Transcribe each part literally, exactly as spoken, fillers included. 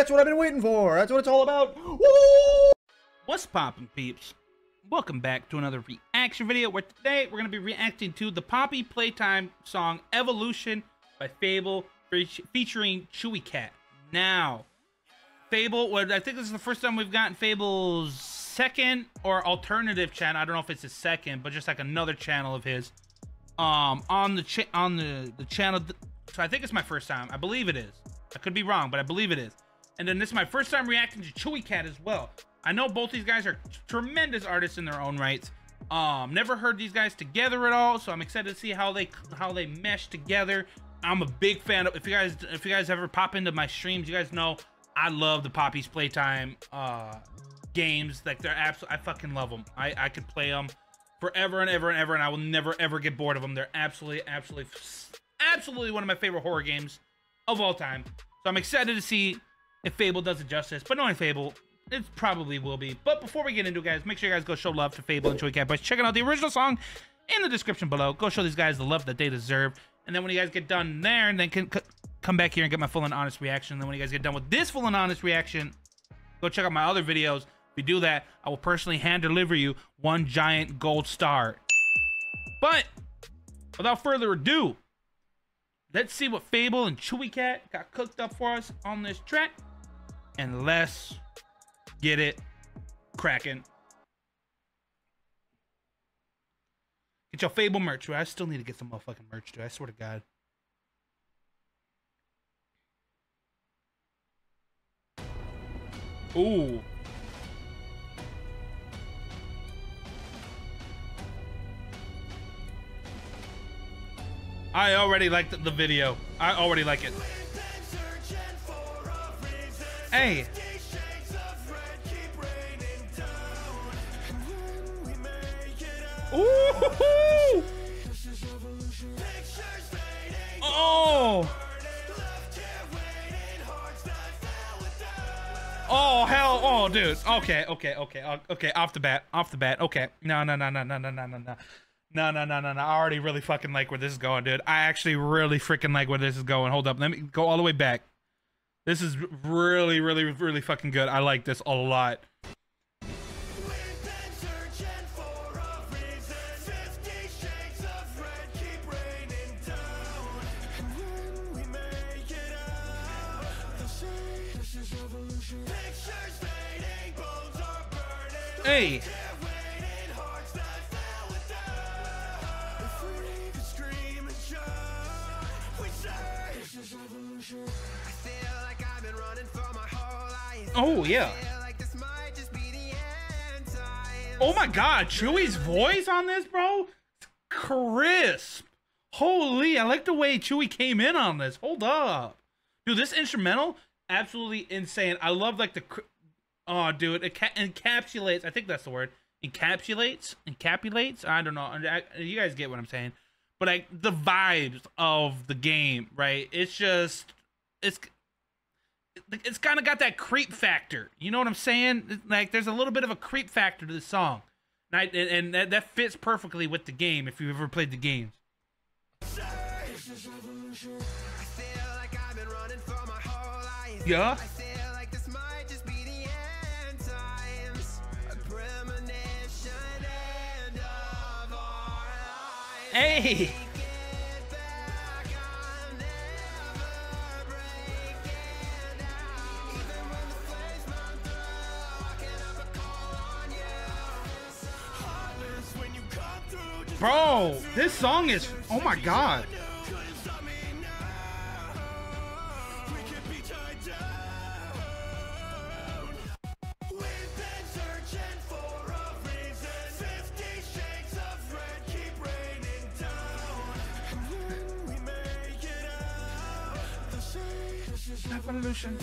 That's what I've been waiting for. That's what it's all about. Woo! What's poppin', peeps? Welcome back to another reaction video where today we're going to be reacting to the Poppy Playtime song Evolution by FabvL featuring ChewieCatt. Now, FabvL, I think this is the first time we've gotten FabvL's second or alternative channel. I don't know if it's his second, but just like another channel of his um, on the cha on the, the channel. So I think it's my first time. I believe it is. I could be wrong, but I believe it is. And then this is my first time reacting to ChewieCatt as well. I know both these guys are tremendous artists in their own rights. Um, never heard these guys together at all, so I'm excited to see how they how they mesh together. I'm a big fan of. If you guys if you guys ever pop into my streams, you guys know I love the Poppy's Playtime uh, games. Like they're absolutely, I fucking love them. I I could play them forever and ever and ever, and I will never ever get bored of them. They're absolutely absolutely absolutely one of my favorite horror games of all time. So I'm excited to see if FabvL does it justice. But knowing FabvL, it probably will be. But before we get into it, guys, make sure you guys go show love to FabvL and ChewieCatt by checking out the original song in the description below. Go show these guys the love that they deserve. And then when you guys get done there, and then can come back here and get my full and honest reaction. And then when you guys get done with this full and honest reaction, go check out my other videos. If you do that, I will personally hand deliver you one giant gold star. But without further ado, let's see what FabvL and ChewieCatt got cooked up for us on this track. And let's get it cracking. Get your FabvL merch, right? I still need to get some motherfucking merch, dude. I swear to God. Ooh. I already liked the video. I already like it. Hey. Ooh! Oh! Oh hell! Oh dude! Okay, okay, okay, okay. Off the bat, off the bat. Okay. No, no, no, no, no, no, no, no, no, no, no, no, no. I already really fucking like where this is going, dude. I actually really freaking like where this is going. Hold up, let me go all the way back. This is really, really, really fucking good. I like this a lot. Hey. Oh yeah. Oh my God, Chewie's voice on this, bro, crisp. Holy, I like the way Chewie came in on this. Hold up, dude, this instrumental absolutely insane. I love like the. Oh, dude, it encapsulates. I think that's the word. Encapsulates, encapsulates. I don't know. I, you guys get what I'm saying, but like the vibes of the game, right? It's just, it's, it's kind of got that creep factor. You know what I'm saying? Like, there's a little bit of a creep factor to the song, and, I, and, and that fits perfectly with the game. If you've ever played the games. Yeah. Hey! Bro, this song is, oh my God. Evolution.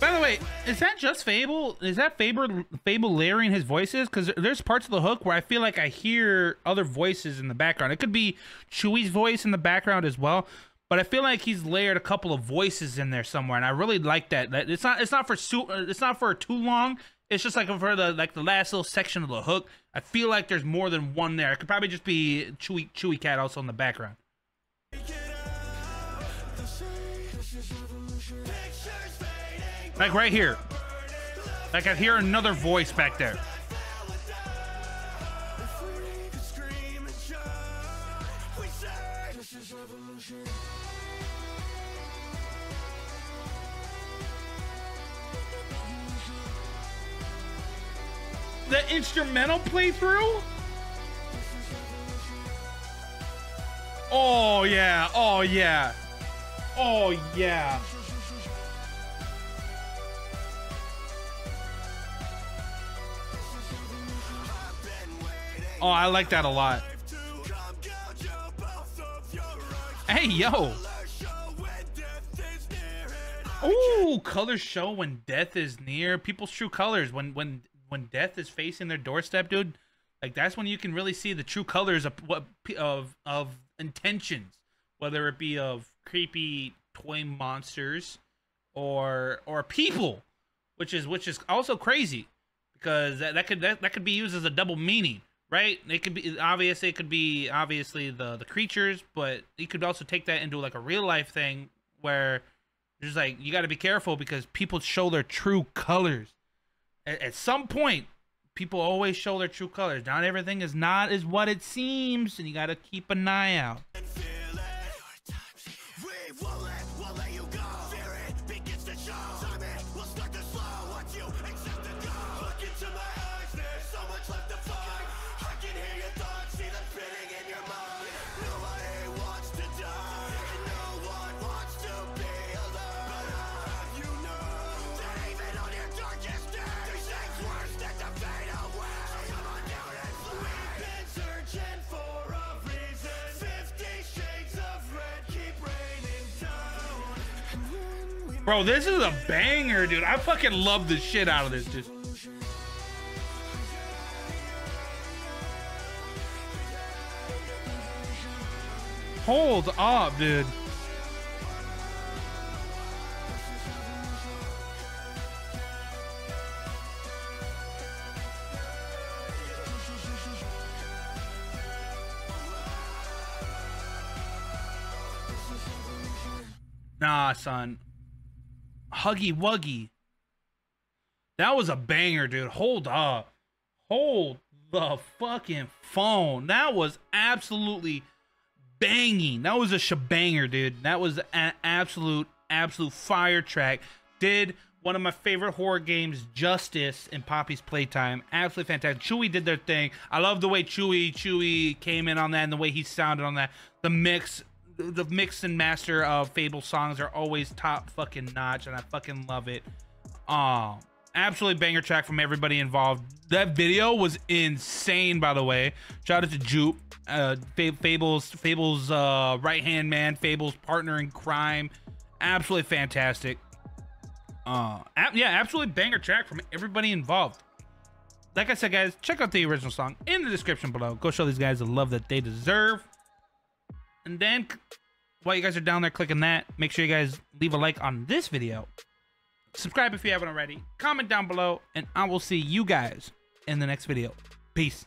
By the way, is that just FabvL? Is that FabvL, FabvL layering his voices? Because there's parts of the hook where I feel like I hear other voices in the background. It could be Chewie's voice in the background as well, but I feel like he's layered a couple of voices in there somewhere, and I really like that. It's not. It's not for. It's not for too long. It's just like for the like the last little section of the hook. I feel like there's more than one there. It could probably just be Chewie ChewieCatt also in the background. Like right here. Like I hear another voice back there. The instrumental playthrough? Oh yeah, oh yeah, oh yeah. Oh, I like that a lot. Hey, yo. Ooh, colors show when death is near. People's true colors when when when death is facing their doorstep, dude. Like that's when you can really see the true colors of what of of intentions, whether it be of creepy toy monsters or or people, which is which is also crazy because that, that could that, that could be used as a double meaning, right? It could be obvious. It could be obviously the the creatures, but you could also take that into like a real life thing where there's like you got to be careful because people show their true colors. At, at some point, people always show their true colors. Not everything is not is what it seems, and you got to keep an eye out. Bro, this is a banger, dude. I fucking love the shit out of this, dude. Hold up, dude. Nah, son. Huggy Wuggy. That was a banger, dude. Hold up. Hold the fucking phone. That was absolutely banging. That was a shebanger, dude. That was an absolute, absolute fire track. Did one of my favorite horror games justice in Poppy's Playtime. Absolutely fantastic. Chewie did their thing. I love the way Chewie, Chewie came in on that and the way he sounded on that. The mix. The mix and master of Fable songs are always top fucking notch, and I fucking love it. Um, absolutely banger track from everybody involved. That video was insane, by the way. Shout out to Jupe, uh, Fable's Fable's uh, right hand man, Fable's partner in crime. Absolutely fantastic. Uh, ab yeah, absolutely banger track from everybody involved. Like I said, guys, check out the original song in the description below. Go show these guys the love that they deserve. And then while you guys are down there clicking that, make sure you guys leave a like on this video. Subscribe if you haven't already. Comment down below, and I will see you guys in the next video. Peace.